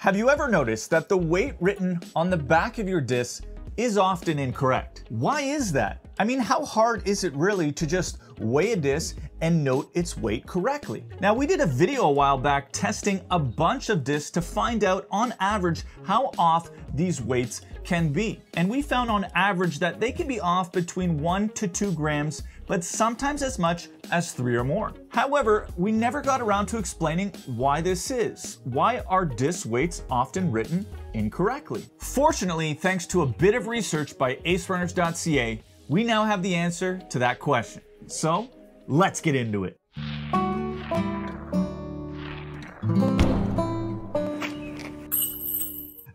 Have you ever noticed that the weight written on the back of your disc is often incorrect? Why is that? I mean, how hard is it really to just weigh a disc and note its weight correctly? Now, we did a video a while back testing a bunch of discs to find out on average how off these weights can be. And we found on average that they can be off between 1 to 2 grams, but sometimes as much as 3 or more. However, we never got around to explaining why this is. Why are disc weights often written incorrectly? Fortunately, thanks to a bit of research by acerunners.ca, we now have the answer to that question. So let's get into it.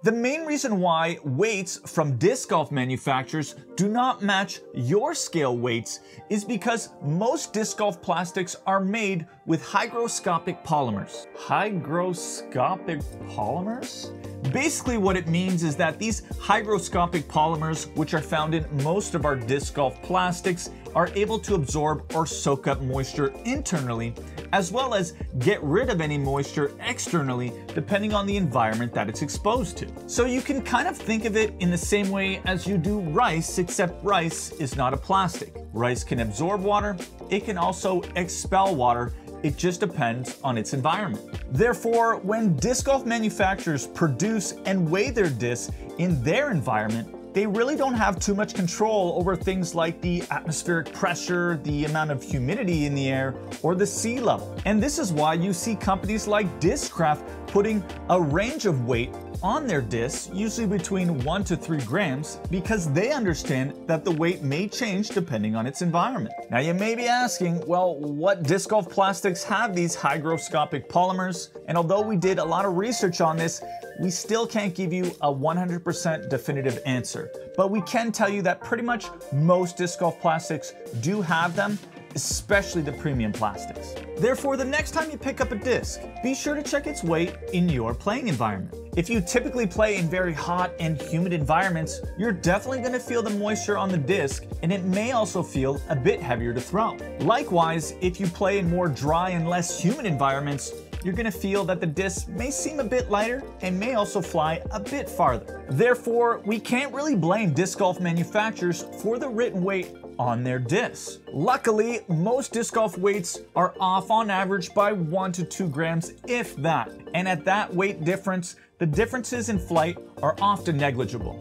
The main reason why weights from disc golf manufacturers do not match your scale weights is because most disc golf plastics are made with hygroscopic polymers. Hygroscopic polymers? Basically what it means is that these hygroscopic polymers, which are found in most of our disc golf plastics, are able to absorb or soak up moisture internally, as well as get rid of any moisture externally, depending on the environment that it's exposed to. So you can kind of think of it in the same way as you do rice, except rice is not a plastic. Rice can absorb water, it can also expel water, it just depends on its environment. Therefore, when disc golf manufacturers produce and weigh their discs in their environment, they really don't have too much control over things like the atmospheric pressure, the amount of humidity in the air, or the sea level. And this is why you see companies like Discraft putting a range of weight on their discs, usually between 1 to 3 grams, because they understand that the weight may change depending on its environment. Now you may be asking, well, what disc golf plastics have these hygroscopic polymers? And although we did a lot of research on this, we still can't give you a 100% definitive answer. But we can tell you that pretty much most disc golf plastics do have them, especially the premium plastics. Therefore, the next time you pick up a disc, be sure to check its weight in your playing environment. If you typically play in very hot and humid environments, you're definitely gonna feel the moisture on the disc, and it may also feel a bit heavier to throw. Likewise, if you play in more dry and less humid environments, you're gonna feel that the disc may seem a bit lighter and may also fly a bit farther. Therefore, we can't really blame disc golf manufacturers for the written weight on their discs. Luckily, most disc golf weights are off on average by 1 to 2 grams, if that. And at that weight difference, the differences in flight are often negligible.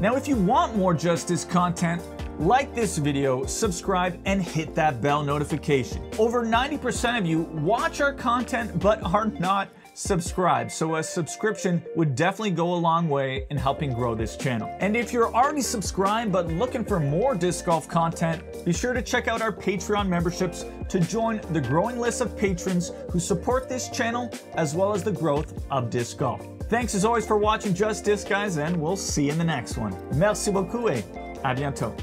Now, if you want more JustDisc content, like this video, subscribe, and hit that bell notification. Over 90% of you watch our content but are not subscribed, so a subscription would definitely go a long way in helping grow this channel. And if you're already subscribed but looking for more disc golf content, be sure to check out our Patreon memberships to join the growing list of patrons who support this channel as well as the growth of disc golf. Thanks as always for watching JustDisc, guys, and we'll see you in the next one. Merci beaucoup et à bientôt.